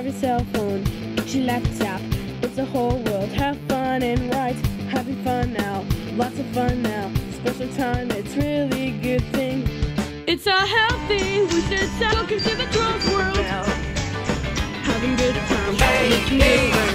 grab your cell phone, get your laptop. It's the whole world. Have fun and write. Having fun now. Lots of fun now. Special time. It's really a good thing. It's all healthy. We should talk into the drunk world now. Having good time. Hey, hey.